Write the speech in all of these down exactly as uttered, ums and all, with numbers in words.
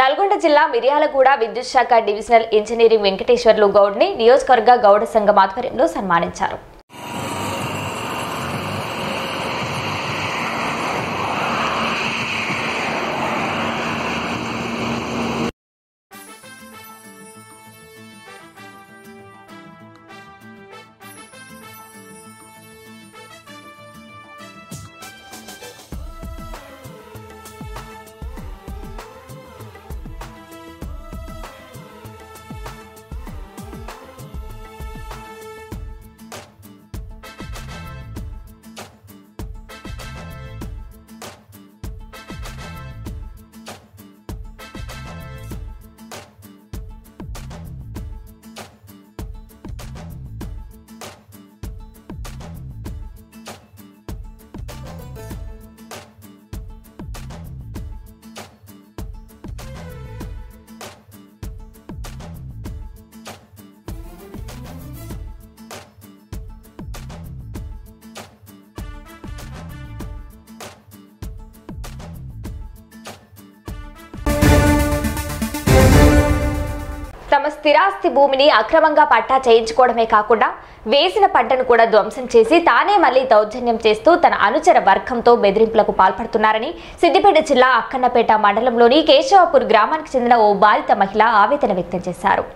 నల్గొండ జిల్లా మిర్యాలగూడ విద్యుత్ శాఖ డివిజనల్ ఇంజనీర్ వెంకటేశ్వర్లు గౌడ్ని నియోజకవర్గ గౌడ సంఘం ఆధ్వర్యంలో సన్మానించారు. తమ స్థిరాస్తి భూమిని అక్రమంగా పట్టా చేయించుకోవడమే కాకుండా వేసిన పంటను కూడా ధ్వంసం చేసి తానే మళ్ళీ దౌర్జన్యం చేస్తూ తన అనుచర వర్గంతో బెదిరింపులకు పాల్పడుతున్నారని సిద్దిపేట జిల్లా అక్కన్నపేట మండలంలోని కేశవపూర్ గ్రామానికి చెందిన ఓ బాలిత మహిళ ఆవేదన వ్యక్తం చేశారు.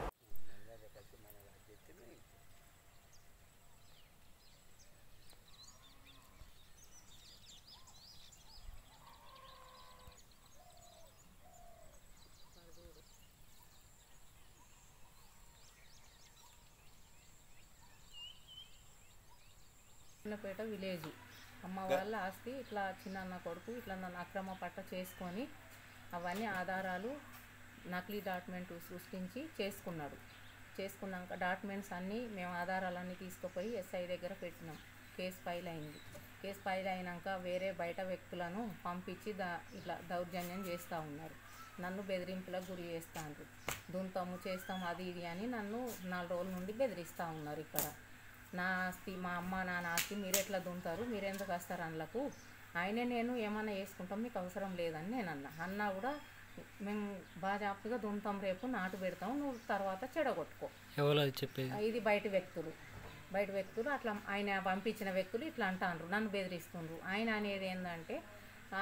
చిన్నపేట విలేజ్ అమ్మ వాళ్ళ ఆస్తి ఇట్లా చిన్న కొడుకు ఇట్లా నన్ను అక్రమ పట్ట చేసుకొని అవన్నీ ఆధారాలు నకిలీ డాక్యుమెంట్ సృష్టించి చేసుకున్నాడు. చేసుకున్నాక డాక్యుమెంట్స్ అన్నీ మేము ఆధారాలన్నీ తీసుకుపోయి ఎస్ఐ దగ్గర పెట్టినాం. కేసు ఫైల్ అయింది. కేసు ఫైల్ అయినాక వేరే బయట వ్యక్తులను పంపించి దా ఇట్లా దౌర్జన్యం చేస్తూ ఉన్నారు. నన్ను బెదిరింపులకు గురి చేస్తూ ఉంటారు. దుంతము చేస్తాం అది ఇది అని నన్ను నాలుగు రోజుల నుండి బెదిరిస్తూ ఉన్నారు. ఇక్కడ నా ఆస్తి మా అమ్మ నాన్న ఆస్తి మీరెట్లా దుంతారు, మీరెందుకు వస్తారు అందులకు, ఆయనే నేను ఏమన్నా వేసుకుంటాం మీకు అవసరం లేదని నేను అన్నా. అన్నా కూడా మేము బాజాప్తుగా దుంతాం, రేపు నాటు పెడతాం, నువ్వు తర్వాత చెడగొట్టుకో చెప్పేది. ఇది బయట వ్యక్తులు బయట వ్యక్తులు అట్లా ఆయన పంపించిన వ్యక్తులు ఇట్లా అంటారు, నన్ను బెదిరిస్తుండ్రు. ఆయన అనేది ఏంటంటే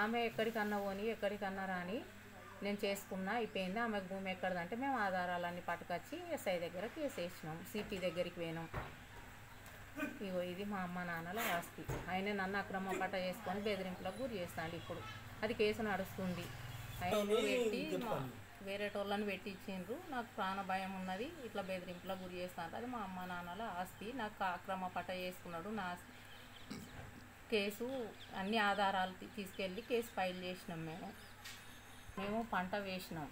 ఆమె ఎక్కడికన్నా పోని ఎక్కడికన్నా రాని నేను చేసుకున్నా అయిపోయింది, ఆమెకు భూమి ఎక్కడదంటే మేము ఆధారాలన్నీ పట్టుకొచ్చి ఎస్ఐ దగ్గర కేసు వేసినాం, సిపి దగ్గరికి పోయినాం. ఇగో ఇది మా అమ్మ నాన్నల ఆస్తి, ఆయన నన్ను అక్రమ పట్ట చేసుకొని బెదిరింపులకు గురి చేస్తాడు. ఇప్పుడు అది కేసు నడుస్తుంది. ఆయన పెట్టి వేరేటోళ్ళని పెట్టించిండ్రు, నాకు ప్రాణ భయం ఉన్నది, ఇట్లా బెదిరింపులకు గురి చేస్తాను. అది మా అమ్మ నాన్నల ఆస్తి, నాకు అక్రమ పట్ట చేసుకున్నాడు. నా కేసు అన్ని ఆధారాలు తీసుకెళ్ళి కేసు ఫైల్ చేసినాం. మేము మేము పంట వేసినాం.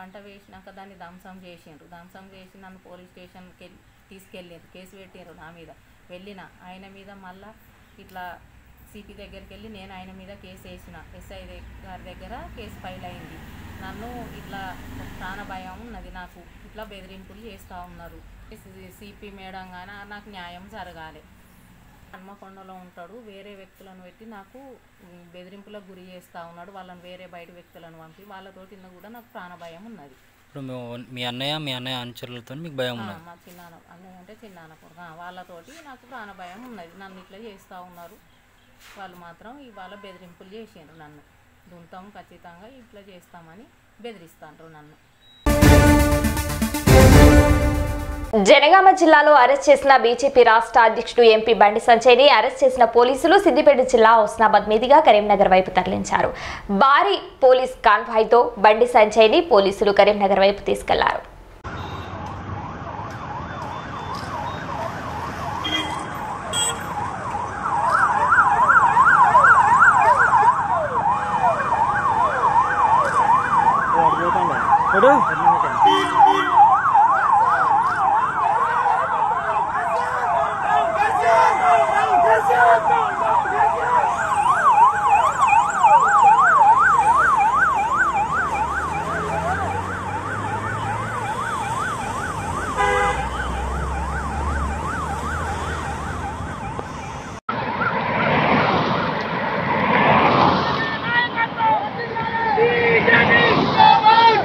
పంట వేసినాక దాన్ని ధ్వంసం చేసిండ్రు. ధ్వంసం చేసి నన్ను పోలీస్ స్టేషన్కి వెళ్ళి తీసుకెళ్ళారు, కేసు పెట్టారు నా మీద. వెళ్ళిన ఆయన మీద మళ్ళా ఇట్లా సిపి దగ్గరికి వెళ్ళి నేను ఆయన మీద కేసు వేసిన, ఎస్ఐ గారి దగ్గర కేసు ఫైల్ అయింది. నన్ను ఇట్లా ప్రాణ భయం ఉన్నది నాకు, ఇట్లా బెదిరింపులు చేస్తూ ఉన్నారు. సిపి మేడం కానీ నాకు న్యాయం జరగాలి. హన్మకొండలో ఉంటాడు, వేరే వ్యక్తులను పెట్టి నాకు బెదిరింపులకు గురి చేస్తూ ఉన్నాడు. వాళ్ళని వేరే బయట వ్యక్తులను పంపి వాళ్ళతో కింద కూడా నాకు ప్రాణ భయం ఉన్నది. ఇప్పుడు మీ అన్నయ్య మీ అన్నయ్య అనుచరులతో మీకు భయం ఉన్నది? మా చిన్న అన్నయ్య అంటే చిన్న అనుకున్నా వాళ్ళతోటి నాకు ప్రాణ భయం ఉన్నది. నన్ను ఇట్లా చేస్తూ ఉన్నారు వాళ్ళు. మాత్రం ఇవాళ బెదిరింపులు చేసారు, నన్ను దుంతాం ఖచ్చితంగా ఇట్లా చేస్తామని బెదిరిస్తాండ్రు నన్ను. జనగామ జిల్లాలో అరెస్ట్ చేసిన బీజేపీ రాష్ట్ర అధ్యక్షుడు ఎంపీ బండి సంజయ్ని అరెస్ట్ చేసిన పోలీసులు సిద్దిపేట జిల్లా హుస్నాబాద్ మీదుగా కరీంనగర్ వైపు తరలించారు. భారీ పోలీస్ కాన్వాయ్తో బండి సంజయ్ని పోలీసులు కరీంనగర్ వైపు తీసుకెళ్లారు. Come on!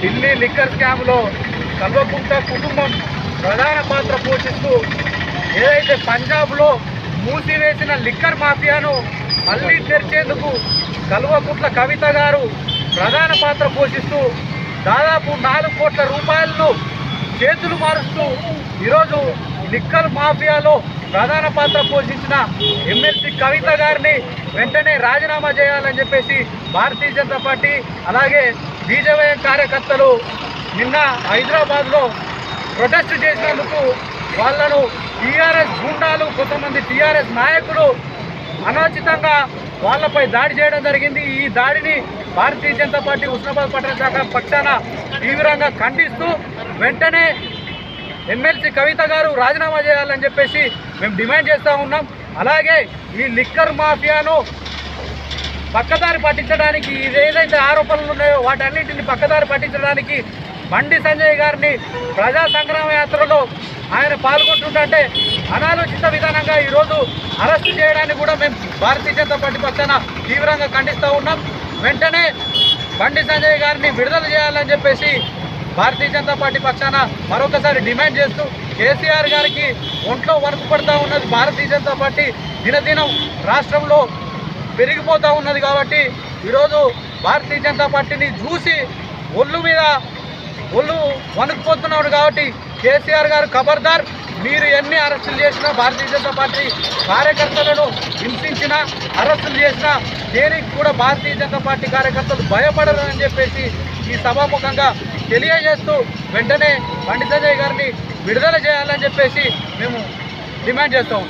ఢిల్లీ లిక్కర్ స్కామ్లో కల్వకుంట కుటుంబం ప్రధాన పాత్ర పోషిస్తూ ఏదైతే పంజాబ్లో మూసివేసిన లిక్కర్ మాఫియాను మళ్ళీ తెరిచేందుకు కల్వకుంట్ల కవిత గారు ప్రధాన పాత్ర పోషిస్తూ దాదాపు నాలుగు కోట్ల రూపాయలను చేతులు మారుస్తూ ఈరోజు లిక్కర్ మాఫియాలో ప్రధాన పాత్ర పోషించిన ఎమ్మెల్సీ కవిత గారిని వెంటనే రాజీనామా చేయాలని చెప్పేసి భారతీయ జనతా పార్టీ అలాగే బీజేపీ కార్యకర్తలు నిన్న హైదరాబాద్లో ప్రొటెస్ట్ చేసినందుకు వాళ్లను టీఆర్ఎస్ గుండాలు కొంతమంది టీఆర్ఎస్ నాయకులు అనుచితంగా వాళ్లపై దాడి చేయడం జరిగింది. ఈ దాడిని భారతీయ జనతా పార్టీ ఉస్మానాబాద్ పట్టణ శాఖ పక్షాన తీవ్రంగా ఖండిస్తూ వెంటనే ఎమ్మెల్సీ కవిత గారు రాజీనామా చేయాలని చెప్పేసి మేము డిమాండ్ చేస్తూ ఉన్నాం. అలాగే ఈ లిక్కర్ మాఫియాను పక్కదారి పట్టించడానికి ఏదైతే ఆరోపణలు ఉన్నాయో వాటన్నింటిని పక్కదారి పట్టించడానికి బండి సంజయ్ గారిని ప్రజా సంగ్రామ యాత్రలో ఆయన పాల్గొంటుంటే అనాలోచిత విధానంగా ఈరోజు అరెస్టు చేయడాన్ని కూడా మేము భారతీయ జనతా పార్టీ పక్షాన తీవ్రంగా ఖండిస్తూ ఉన్నాం. వెంటనే బండి సంజయ్ గారిని విడుదల చేయాలని చెప్పేసి భారతీయ జనతా పార్టీ పక్షాన మరొకసారి డిమాండ్ చేస్తూ కేసీఆర్ గారికి ఒంట్లో వణుకు పడుతూ ఉన్నది. భారతీయ జనతా పార్టీ దినదినం రాష్ట్రంలో పెరిగిపోతూ ఉన్నది కాబట్టి ఈరోజు భారతీయ జనతా పార్టీని చూసి ఒళ్ళు మీద ఒళ్ళు వణుకుపోతున్నాడు కాబట్టి కేసీఆర్ గారు ఖబర్దార్, మీరు ఎన్ని అరెస్టులు చేసినా భారతీయ జనతా పార్టీ కార్యకర్తలను హింసించినా అరెస్టులు చేసినా దేనికి కూడా భారతీయ జనతా పార్టీ కార్యకర్తలు భయపడరు అని చెప్పేసి ఈ సభాముఖంగా తెలియజేస్తూ వెంటనే బండి సంజయ్ గారిని విడుదల చేయాలని చెప్పేసి మేము డిమాండ్ చేస్తాము.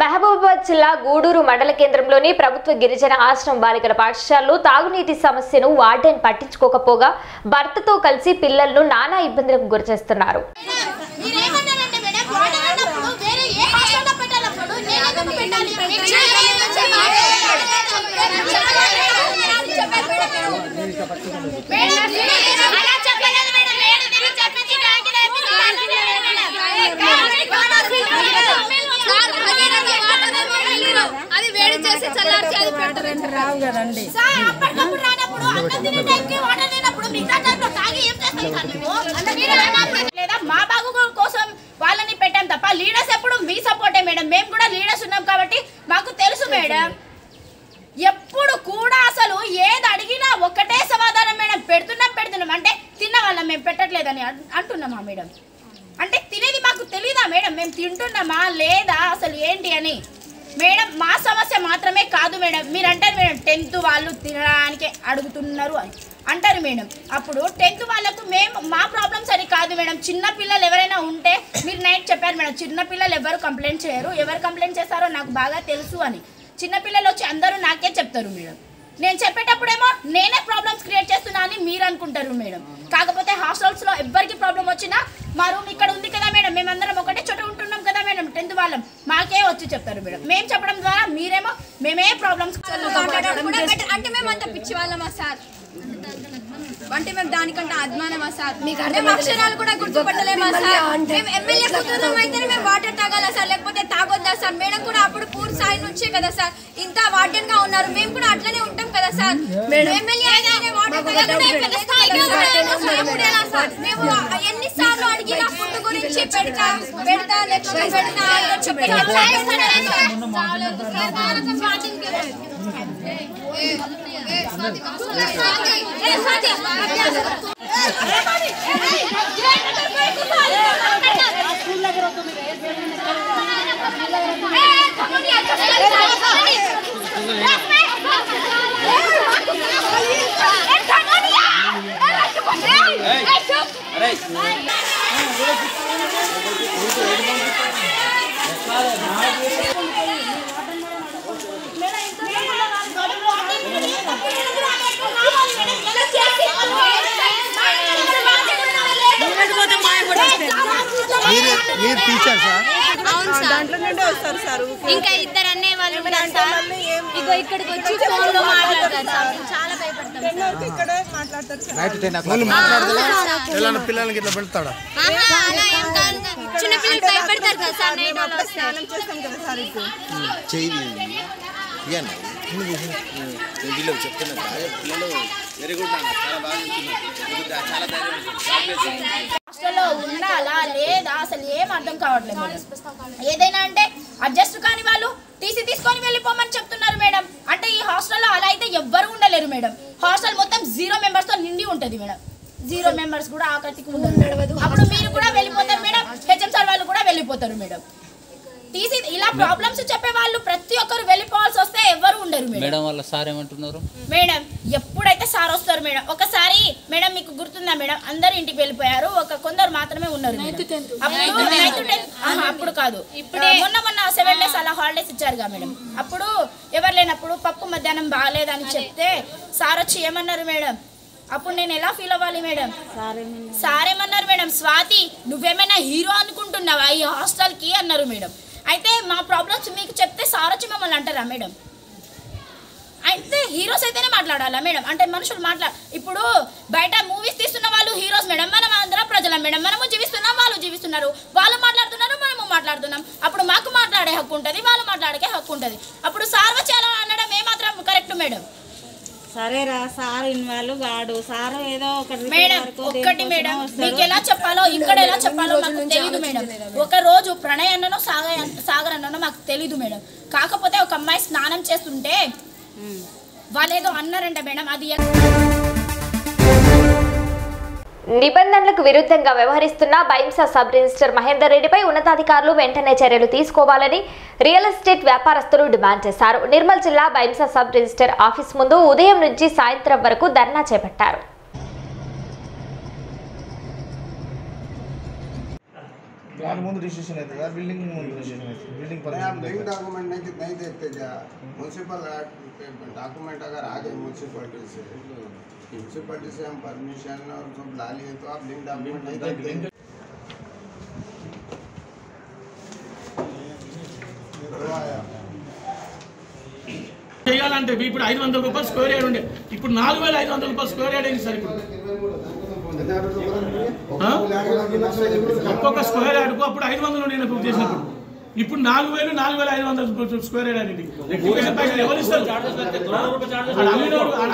మహబూబాబాద్ జిల్లా గూడూరు మండల కేంద్రంలోని ప్రభుత్వ గిరిజన ఆశ్రమం బాలికల పాఠశాలలో తాగునీటి సమస్యను వార్డెన్ పట్టించుకోకపోగా భర్తతో కలిసి పిల్లలను నానా ఇబ్బందులకు గురిచేస్తున్నారు. లేదా మా బాగు కోసం వాళ్ళని పెట్టాం తప్ప లీడర్స్ ఎప్పుడు మీ సపోర్టే మేడం. మేము కూడా లీడర్స్ ఉన్నాం కాబట్టి మాకు తెలుసు మేడం. ఎప్పుడు కూడా అసలు ఏది అడిగినా ఒక్కటే సమాధానం మేడం, పెడుతున్నాం పెడుతున్నాం అంటే తిన్న వాళ్ళం మేము పెట్టట్లేదని అంటున్నామా మేడం? అంటే తినేది మాకు తెలీదా మేడం? మేము తింటున్నామా లేదా అసలు ఏంటి అని మేడం. మా సమస్య మాత్రమే కాదు మేడం. మీరు అంటారు మేడం టెన్త్ వాళ్ళు తినడానికి అడుగుతున్నారు అని అంటారు మేడం. అప్పుడు టెన్త్ వాళ్ళకు మేము మా ప్రాబ్లమ్స్ అని కాదు మేడం. చిన్నపిల్లలు ఎవరైనా ఉంటే మీరు నైట్ చెప్పారు మేడం, చిన్నపిల్లలు ఎవరు కంప్లైంట్ చేయరు, ఎవరు కంప్లైంట్ చేస్తారో నాకు బాగా తెలుసు అని. చిన్నపిల్లలు వచ్చి అందరూ నాకే చెప్తారు మేడం. నేను చెప్పేటప్పుడేమో నేనే ప్రాబ్లమ్స్ క్రియేట్ చేస్తున్నా అని మీరు అనుకుంటారు మేడం. కాకపోతే హాస్టల్స్లో ఎవరికి ప్రాబ్లం వచ్చినా మా రూమ్ ఇక్కడ ఉంది కదా మేడం, మేమందరం ఒకటే చోట ఉంటున్నాం కదా మేడం, టెన్త్ వాళ్ళం, మాకే వచ్చి చెప్తారు మేడం. మేము చెప్పడం ద్వారా మీరేమో మేమే ప్రాబ్లమ్స్ అంటే మేము అంత పిచ్చి వాళ్ళమా సార్? అంటే మేము దానికంటే అజ్ఞానమా సార్? మేము అక్షరాలు కూడా గుర్తుపట్టలేమా సార్? మేము ఎమ్మెల్యే కూతురం అయితేనే మేము వాటర్ తాగాలా సార్? లేకపోతే తాగొద్దా సార్? మేడం కూడా అప్పుడు పూర్ సాయి నుంచే కదా సార్ ఇంత వార్డెన్ గా ఉన్నారు, మేము కూడా అట్లనే ఉంటాం కదా సార్? ఎమ్మెల్యే అయితేనే వాటర్ తాగాలా సార్? మేము ఎన్నిసార్లు అడిగినా ఫుడ్ గురించి పెడతా పెడతా నెక్స్ట్ పెడతా చెప్పారు. ఇంకా ఇద్దరు అనే వాళ్ళు ఇగో ఇక్కడికి వచ్చి ఫోన్ లో మాట్లాడతారు, చాలా భయపడతారు. చిన్న పిల్లలు భయపడతారు కదా సార్? నేను హాస్టల్లో ఉండాలా లేదా అసలు ఏం అర్థం కావట్లేదు. ఏదైనా అంటే అడ్జస్ట్ కాని వాళ్ళు టీసీ తీసుకొని వెళ్ళిపోమని చెప్తున్నారు మేడం. అంటే ఈ హాస్టల్లో అలా అయితే ఎవ్వరు ఉండలేరు మేడం. హాస్టల్ మొత్తం జీరో మెంబర్స్ తో నిండి ఉంటుంది మేడం. జీరో మెంబర్స్ కూడా ఆకర్తికి ఉండదు. అప్పుడు మీరు కూడా వెళ్ళిపోతారు మేడం, హెచ్ఎం సార్ వాళ్ళు కూడా వెళ్ళిపోతారు మేడం. టీసీ ఇలా ప్రాబ్లమ్స్ చెప్పే వాళ్ళు ప్రతి ఒక్కరు వెళ్ళిపోవాల్సి వస్తే ఎవరు ఉండరు మేడం. వాళ్ళ సార్ ఏమంటున్నారు మేడం? ఎప్పుడైతే సార్ వస్తారు మేడం, ఒకసారి మేడం మీకు గుర్తుందా మేడం, అందరు ఇంటికి వెళ్ళిపోయారు, ఒక కొందరు మాత్రమే ఉన్నారు. అప్పుడు కాదు, ఇప్పుడే మొన్న మొన్న సెవెన్ డేస్ అలా హాలిడేస్ ఇచ్చారుగా మేడం. అప్పుడు ఎవరు లేనప్పుడు పప్పు మధ్యాహ్నం బాగాలేదని చెప్తే సార్ వచ్చి ఏమన్నారు మేడం? అప్పుడు నేను ఎలా ఫీల్ అవ్వాలి మేడం? సారేమన్నారు మేడం? స్వాతి నువ్వేమైనా హీరో అనుకుంటున్నావా ఈ హాస్టల్కి అన్నారు మేడం. అయితే మా ప్రాబ్లమ్స్ మీకు చెప్తే సార్ వచ్చి మమ్మల్ని అంటారా మేడం? అయితే హీరోస్ అయితేనే మాట్లాడాలా మేడం? అంటే మనుషులు మాట్లా ఇప్పుడు బయట మూవీస్ తీస్తున్న వాళ్ళు హీరోస్ మేడం, మనం ఆంధ్ర ప్రజల మేడం, మనము జీవిస్తున్నాం, వాళ్ళు జీవిస్తున్నారు, వాళ్ళు మాట్లాడుతున్నారు, మనము మాట్లాడుతున్నాం. అప్పుడు మాకు మాట్లాడే హక్కు ఉంటుంది, వాళ్ళు మాట్లాడే హక్కు ఉంటుంది. అప్పుడు సార్ వచ్చి అలా అనడం ఏమాత్రం కరెక్ట్ మేడం? సరేరా సార్ ఇన్వాల్వ్ గాడు సార్ ఏదో ఒకటి మేడం. ఒక్కటి మేడం మీకు ఎలా చెప్పాలో ఇక్కడ ఎలా చెప్పాలో మాకు తెలియదు మేడం. ఒక రోజు ప్రణయ్ అన్ననో సాగర్ సాగర్ అన్ననో మాకు తెలీదు మేడం. కాకపోతే ఒక అమ్మాయి స్నానం చేస్తుంటే వాళ్ళు ఏదో అన్నారంట మేడం. అది నిబంధనలకు విరుద్ధంగా వ్యవహరిస్తున్న బైంసా సబ్ రిజిస్టర్ మహేందర్ రెడ్డిపై ఉన్నతాధికారులు వెంటనే చర్యలు తీసుకోవాలని రియల్ ఎస్టేట్ వ్యాపారస్తులు డిమాండ్ చేశారు. నిర్మల్ జిల్లా బైంసా సబ్ రిజిస్టర్ ఆఫీస్ ముందు ఉదయం నుంచి సాయంత్రం వరకు ధర్నా చేపట్టారు. म्यूनसिपलिटी से हम परमिशन और जो ला लिए तो आप लिंक डॉक्यूमेंट नहीं देते చేయాలంటే ఇప్పుడు ఐదు వందల రూపాయలు స్క్వేర్ యార్డ్ ఉండే ఇప్పుడు నాలుగు వేల ఐదు వందల రూపాయలు స్క్వేర్ యార్డ్ అయింది సార్. ఇప్పుడు ఒక్కొక్క స్క్వేర్ యార్డ్కు అప్పుడు ఐదు వందలు నేను బుక్ చేసినప్పుడు ఇప్పుడు నాలుగు వేలు నాలుగు వేల ఐదు వందల స్క్వేర్ యార్డ్ ఎవరు ఇస్తారు?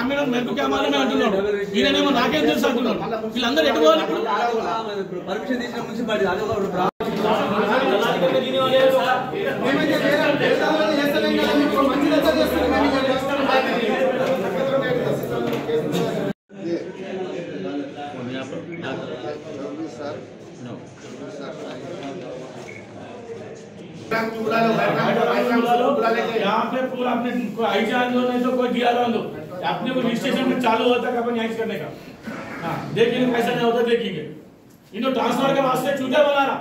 అమ్మిన మెరుగు క్యామాలని మేము అంటున్నాడు, ఈయనేమో నాకేం తెలుసు అంటున్నాడు. వీళ్ళందరూ ఎటు పోవాలి? यहाँ पे पूरा आपने कोई आई टी आंदो नहीं तो कोई डी आर आंदो अपने को रजिस्ट्रेशन में चालू होता है अपन करने का हाँ देखिए पैसा नहीं होता देखेंगे इन्हों ट्रांसफर के वास्ते चूटा बना रहा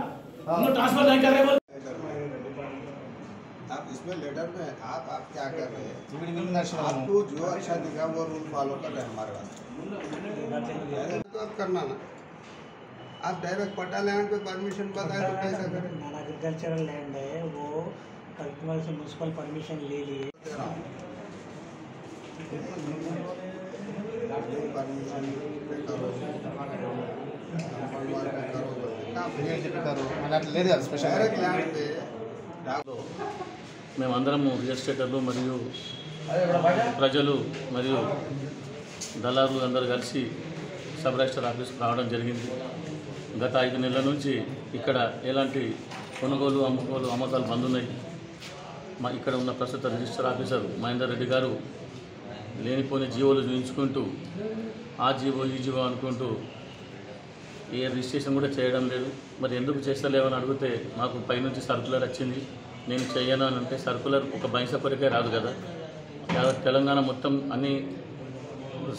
इन्हों ट्रांसफर नहीं कर रहे बोल आप इसमें लेटर में आप आप क्या कर रहे हैं? आपको जो अच्छा दिखा वो रूल फॉलो कर रहे हैं हमारे वास्ते तो आप करना ना. आप डायरेक्ट पट्टा लैंड पे परमिशन बताए तो कैसा करें? हमारा एग्रीकल्चरल लैंड है वो कलेक्टर से म्यूनसिपल परमिशन ले लिए, మేమందరము రియల్ ఎస్టేటర్లు మరియు ప్రజలు మరియు దళారులు అందరూ కలిసి సబ్ రిజిస్ట్రార్ ఆఫీస్కి రావడం జరిగింది. గత ఐదు నెలల నుంచి ఇక్కడ ఎలాంటి కొనుగోలు అమ్ముకోలు అమ్మకాలు బంద్ ఉన్నాయి. మా ఇక్కడ ఉన్న ప్రస్తుత రిజిస్ట్రార్ ఆఫీసర్ మహేందర్ రెడ్డి గారు లేనిపోని జీవోలు చూపించుకుంటూ ఆ జీవో ఈ జీవో అనుకుంటూ ఏ రిజిస్ట్రేషన్ కూడా చేయడం లేదు. మరి ఎందుకు చేస్తలేవని అడిగితే మాకు పైనుంచి సర్కులర్ వచ్చింది, నేను చేయను అని అంటే సర్కులర్ ఒక బైసపరికే రాదు కదా, తెలంగాణ మొత్తం అన్ని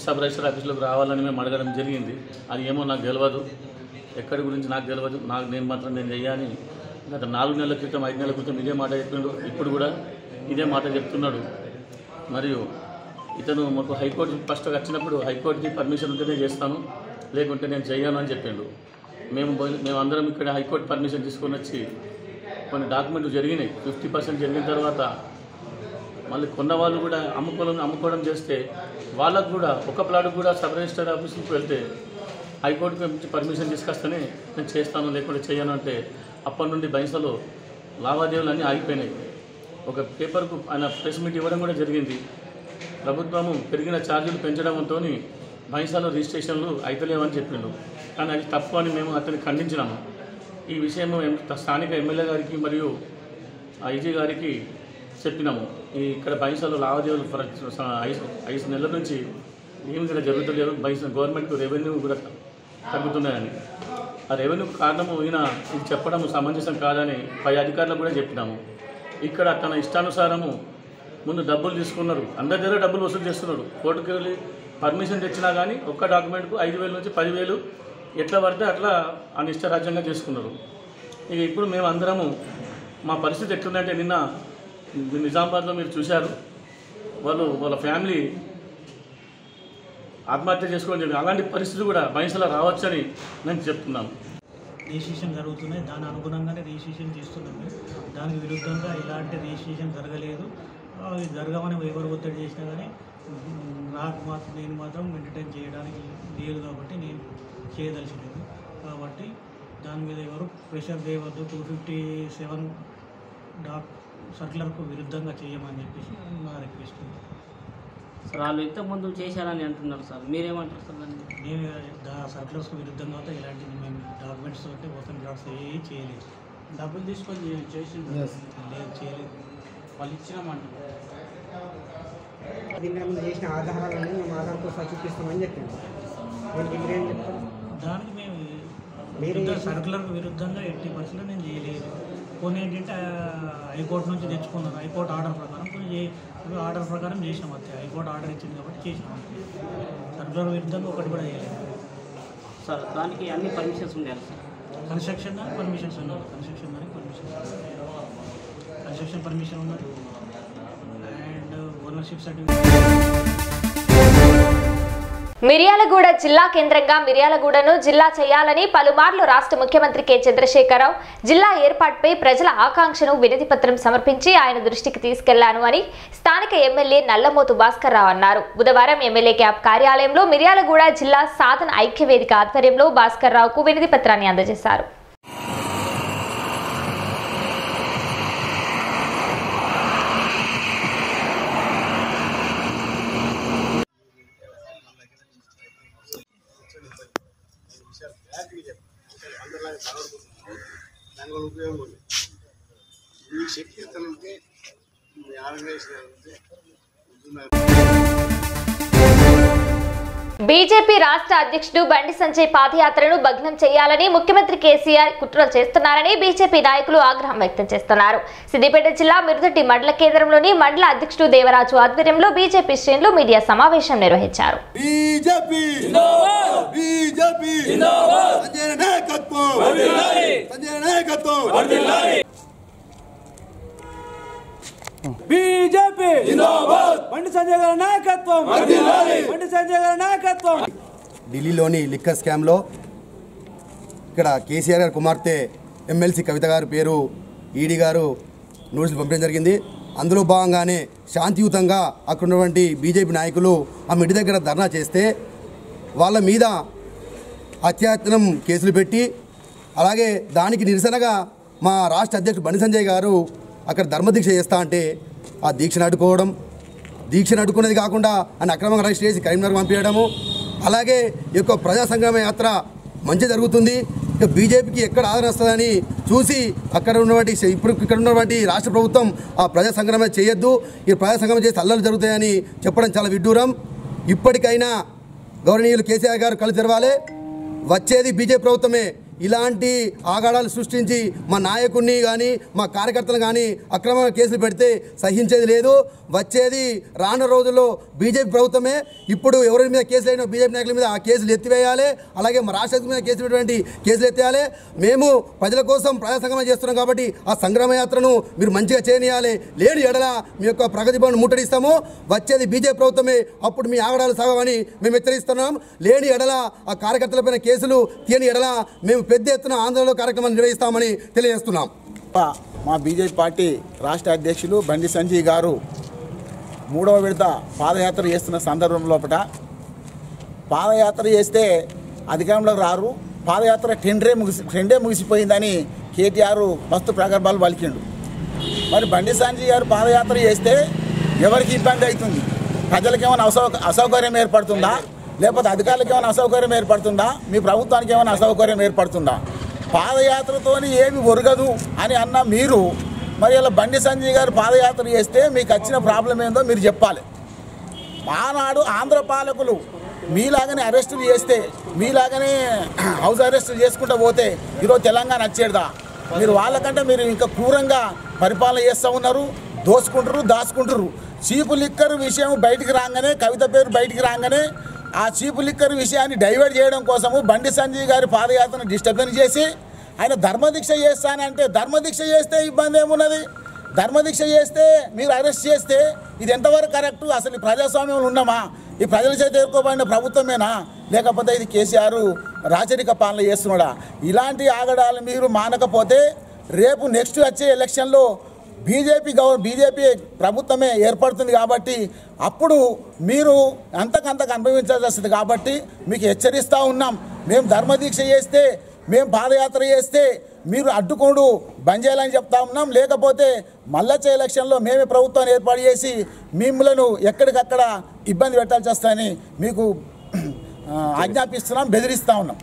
సబ్ రిజిస్టర్ ఆఫీసులకు రావాలని మేము అడగడం జరిగింది. అది ఏమో నాకు తెలియదు, ఎక్కడి గురించి నాకు తెలియదు, నాకు నేను మాత్రం నేను చెయ్యాలని గత నాలుగు నెలల క్రితం ఐదు నెలల క్రితం ఇదే మాట చెప్తున్నాడు, ఇప్పుడు కూడా ఇదే మాట చెప్తున్నాడు. మరియు ఇతను మాకు హైకోర్టు ఫస్ట్గా వచ్చినప్పుడు హైకోర్టుకి పర్మిషన్ ఉంటేనే చేస్తాను లేకుంటే నేను చేయను అని చెప్పిండు. మేము మేము అందరం ఇక్కడ హైకోర్టు పర్మిషన్ తీసుకొని వచ్చి కొన్ని డాక్యుమెంట్లు జరిగినాయి. ఫిఫ్టీ పర్సెంట్ జరిగిన తర్వాత మళ్ళీ కొన్న వాళ్ళు కూడా అమ్ముకోవడం అమ్ముకోవడం చేస్తే వాళ్ళకు కూడా ఒక ప్లాట్ కూడా సబ్ రిజిస్టర్ ఆఫీస్కి వెళ్తే హైకోర్టుకి నుంచి పర్మిషన్ తీసుకొస్తేనే నేను చేస్తాను లేకుంటే చేయను అంటే అప్పటి నుండి బైసలో లావాదేవీలు అన్నీ ఆగిపోయినాయి. ఒక పేపర్కు ఆయన ప్రెస్ మీట్ ఇవ్వడం కూడా జరిగింది. ప్రభుత్వము పెరిగిన ఛార్జీలు పెంచడంతో బైసాలో రిజిస్ట్రేషన్లు అయితలేవని చెప్పిండు, కానీ అది తప్పు అని మేము అతన్ని ఖండించినాము. ఈ విషయం స్థానిక ఎమ్మెల్యే గారికి మరియు ఐజీ గారికి చెప్పినాము. ఈ ఇక్కడ బైసాలో లావాదేవీలు ఐదు నెలల నుంచి ఏమి కూడా జరుగుతలేదు, బైసా గవర్నమెంట్కు రెవెన్యూ కూడా తగ్గుతున్నాయని, ఆ రెవెన్యూకు కారణము ఈయన ఇది చెప్పడం సమంజసం కాదని పై అధికారులకు కూడా చెప్పినాము. ఇక్కడ తన ఇష్టానుసారము ముందు డబ్బులు తీసుకున్నారు, అందరి దగ్గర డబ్బులు వసూలు చేస్తున్నారు. కోర్టుకు వెళ్ళి పర్మిషన్ తెచ్చినా కానీ ఒక్క డాక్యుమెంట్కు ఐదు వేల నుంచి పదివేలు ఎట్లా పడితే అట్లా అనిష్టరాజ్యంగా చేసుకున్నారు. ఇక ఇప్పుడు మేము అందరము మా పరిస్థితి ఎట్లుందంటే నిన్న నిజామాబాద్లో మీరు చూశారు, వాళ్ళు వాళ్ళ ఫ్యామిలీ ఆత్మహత్య చేసుకోవడం జరిగింది. అలాంటి పరిస్థితి కూడా బైసలా రావచ్చని నేను చెప్తున్నాను. రిజిస్ట్రేషన్ జరుగుతున్నాయి, దాని అనుగుణంగానే రిజిస్ట్రేషన్ చేస్తున్నాము, దానికి విరుద్ధంగా ఇలాంటి రిజిస్ట్రేషన్ జరగలేదు. అవి జరగమని ఎవరు ఒత్తిడి చేసినా కానీ నాకు మాత్రం నేను మాత్రం ఎంటర్టైన్ చేయడానికి లేదు కాబట్టి నేను చేయదలిచినది కాబట్టి దాని మీద ఎవరు ప్రెషర్ చేయవద్దు. టూ ఫిఫ్టీ సెవెన్ డాక్ సర్కులర్కు విరుద్ధంగా చేయమని చెప్పేసి నా రిక్వెస్ట్. సార్ వాళ్ళు ఇంతకుముందు చేశారని అంటున్నారు సార్, మీరేమంటారు సార్? నేను సర్కులర్స్కు విరుద్ధంగా అయితే ఇలాంటిది మేము డాక్యుమెంట్స్ అంటే ఓపెన్ డ్రాఫ్ట్స్ ఏ చేయలేదు, డబ్బులు తీసుకొని చేసి లేదు చేయలేదు వాళ్ళు ఇచ్చినామంటున్నారు. దీని మీద చేసిన ఆధారాలని మేము ఆధార్ కోసం చూపిస్తామని చెప్పాము. మీరేం చెప్తారు దానికి? మేము మీరు సర్కులర్కు విరుద్ధంగా ఎయిటీ పర్సెంట్ నేను చేయలేదు. కొన్ని ఏంటంటే హైకోర్టు నుంచి తెచ్చుకున్నాను, హైకోర్టు ఆర్డర్ ప్రకారం కొన్ని ఆర్డర్ ప్రకారం చేసినాం అంతే, హైకోర్టు ఆర్డర్ ఇచ్చింది కాబట్టి చేసినాం. సర్కులర్ విరుద్ధంగా ఒకటి కూడా చేయలేదు సార్. దానికి అన్ని పర్మిషన్స్ ఉండాలి సార్, కన్స్ట్రక్షన్ దానికి పర్మిషన్స్ ఉన్నాయి, కన్స్ట్రక్షన్ దానికి పర్మిషన్స్ కన్స్ట్రక్షన్ పర్మిషన్ ఉన్నది. మిర్యాలగూడ జిల్లా కేంద్రంగా మిర్యాలగూడను జిల్లా చేయాలని పలుమార్లు రాష్ట్ర ముఖ్యమంత్రి కె చంద్రశేఖరరావు జిల్లా ఏర్పాటుపై ప్రజల ఆకాంక్షను వినతిపత్రం సమర్పించి ఆయన దృష్టికి తీసుకెళ్లాను అని స్థానిక ఎమ్మెల్యే నల్లమోతు భాస్కర్ రావు అన్నారు. బుధవారం ఎమ్మెల్యే క్యాంప్ కార్యాలయంలో మిర్యాలగూడ జిల్లా సాధన ఐక్యవేదిక ఆధ్వర్యంలో భాస్కర్ రావుకు వినతిపత్రాన్ని అందజేశారు. దానివల్ల ఉపయోగం ఉంది. మీ శక్తి ఉంటే మీ ఆర్గనైజేషన్ బీజేపీ రాష్ట్ర అధ్యక్షుడు బండి సంజయ్ పాదయాత్రను భగ్నం చేయాలని ముఖ్యమంత్రి కేసీఆర్ కుట్రలు చేస్తున్నారని బీజేపీ నాయకులు ఆగ్రహం వ్యక్తం చేస్తున్నారు. సిద్దిపేట జిల్లా మిరుదొడ్డి మండల కేంద్రంలోని మండల అధ్యక్షుడు దేవరాజు ఆధ్వర్యంలో బీజేపీ శ్రేణులు మీడియా సమావేశం నిర్వహించారు. బీజేపీ జిందాబాద్, బండి సంజయ్ గారి నాయకత్వం వర్ధిల్లాలి, బండి సంజయ్ గారి నాయకత్వం. ఢిల్లీలోని లిక్కర్ స్కామ్లో ఇక్కడ కేసీఆర్ గారి కుమార్తె ఎమ్మెల్సీ కవిత గారి పేరు ఈడీ గారు నోటీస్ పంపడం జరిగింది। అందులో భాగంగానే శాంతియుతంగా అక్కడ ఉన్నటువంటి బీజేపీ నాయకులు ఆ మిడి దగ్గర ధర్నా చేస్తే వాళ్ళ మీద అత్యాచారం కేసులు పెట్టి అలాగే దానికి నిరసనగా మా రాష్ట్ర అధ్యక్షుడు బండి సంజయ్ గారు అక్కడ ధర్మదీక్ష చేస్తా అంటే ఆ దీక్షను అడ్డుకోవడం, దీక్షను అడ్డుకునేది కాకుండా ఆయన అక్రమంగా అరెస్ట్ చేసి కరీంనగర్ పంపించడము, అలాగే ఎక్కువ ప్రజా సంగ్రామ యాత్ర మంచి జరుగుతుంది ఇక బీజేపీకి ఎక్కడ ఆదరణ వస్తుందని చూసి అక్కడ ఉన్నటువంటి ఇప్పుడు ఇక్కడ ఉన్నటువంటి రాష్ట్ర ప్రభుత్వం ఆ ప్రజా సంగ్రామ చేయొద్దు, ఈ ప్రజా సంగ్రామం చేసి అల్లలు జరుగుతాయని చెప్పడం చాలా విడ్డూరం। ఇప్పటికైనా గౌరవనీయులు కేసీఆర్ గారు కళ్ళు తెరవాలి, వచ్చేది బీజేపీ ప్రభుత్వమే। ఇలాంటి ఆగాడాలు సృష్టించి మా నాయకుడిని కానీ మా కార్యకర్తలు కానీ అక్రమ కేసులు పెడితే సహించేది లేదు। వచ్చేది రాను రోజుల్లో బీజేపీ ప్రభుత్వమే। ఇప్పుడు ఎవరి మీద కేసులు అయినా బీజేపీ నాయకుల మీద ఆ కేసులు ఎత్తివేయాలి, అలాగే మా రాష్ట్ర మీద కేసులు పెట్టినటువంటి కేసులు ఎత్తేయాలి। మేము ప్రజల కోసం ప్రజా సంగ్రమం చేస్తున్నాం కాబట్టి ఆ సంగ్రామ యాత్రను మీరు మంచిగా చేయనియాలి, లేని ఎడల మీ యొక్క ప్రగతి భవన్ ముట్టడిస్తాము। వచ్చేది బీజేపీ ప్రభుత్వమే, అప్పుడు మీ ఆగడాలు సాగమని మేము హెచ్చరిస్తున్నాం। లేని ఎడల ఆ కార్యకర్తలపైన కేసులు తీయని ఎడల మేము పెద్ద ఎత్తున ఆందోళన కార్యక్రమాన్ని నిర్వహిస్తామని తెలియజేస్తున్నాం। మా బీజేపీ పార్టీ రాష్ట్ర అధ్యక్షులు బండి సంజయ్ గారు మూడవ విడత పాదయాత్ర చేస్తున్న సందర్భం లోపల పాదయాత్ర చేస్తే అధికారంలోకి రారు, పాదయాత్ర టెండరే ముగిసి టెండే ముగిసిపోయిందని కేటీఆర్ మస్తు ప్రగల్భాలు పలికిండు। మరి బండి సంజయ్ గారు పాదయాత్ర చేస్తే ఎవరికి ఇబ్బంది అవుతుంది? ప్రజలకు ఏమైనా అసౌ అసౌకర్యం ఏర్పడుతుందా, లేకపోతే అధికారులకు ఏమైనా అసౌకర్యం ఏర్పడుతుందా, మీ ప్రభుత్వానికి ఏమైనా అసౌకర్యం ఏర్పడుతుందా? పాదయాత్రతో ఏమి ఒరగదు అని అన్న మీరు మరి అలా బండి సంజయ్ గారు పాదయాత్ర చేస్తే మీకు వచ్చిన ప్రాబ్లం ఏందో మీరు చెప్పాలి। ఆనాడు ఆంధ్ర పాలకులు మీలాగనే అరెస్టులు చేస్తే మీలాగనే హౌస్ అరెస్టులు చేసుకుంటూ పోతే ఈరోజు తెలంగాణ వచ్చేదా? మీరు వాళ్ళకంటే మీరు ఇంకా క్రూరంగా పరిపాలన చేస్తూ ఉన్నారు, దోసుకుంటారు దాచుకుంటారు। చీపు లిక్కర్ విషయం బయటికి రాగానే, కవిత పేరు బయటికి రాగానే ఆ చీపు లిక్కర్ విషయాన్ని డైవర్ట్ చేయడం కోసము బండి సంజయ్ గారి పాదయాత్రను డిస్టర్బెన్స్ చేసి ఆయన ధర్మదీక్ష చేస్తానంటే ధర్మదీక్ష చేస్తే ఇబ్బంది ఏమున్నది? ధర్మదీక్ష చేస్తే మీరు అరెస్ట్ చేస్తే ఇది ఎంతవరకు కరెక్టు? అసలు ఈ ప్రజాస్వామ్యంలో ఉన్నామా? ఈ ప్రజల చేత ఎదుర్కోబడిన ప్రభుత్వమేనా, లేకపోతే ఇది కేసీఆర్ రాచరిక పాలన చేస్తున్నాడా? ఇలాంటి ఆగడాలు మీరు మానకపోతే రేపు నెక్స్ట్ వచ్చే ఎలక్షన్లో బీజేపీ గౌ బీజేపీ ప్రభుత్వమే ఏర్పడుతుంది కాబట్టి అప్పుడు మీరు అంతకంతకు అనుభవించాల్సి వస్తుంది। కాబట్టి మీకు హెచ్చరిస్తూ ఉన్నాం, మేము ధర్మదీక్ష చేస్తే మేము పాదయాత్ర చేస్తే మీరు అడ్డుకోడు బంద్ చేయాలని చెప్తా ఉన్నాం, లేకపోతే మళ్ళొచ్చే ఎలక్షన్లో మేమే ప్రభుత్వాన్ని ఏర్పాటు చేసి మిమ్మలను ఎక్కడికక్కడ ఇబ్బంది పెట్టాల్సి వస్తాయని మీకు ఆజ్ఞాపిస్తున్నాం, బెదిరిస్తూ ఉన్నాం।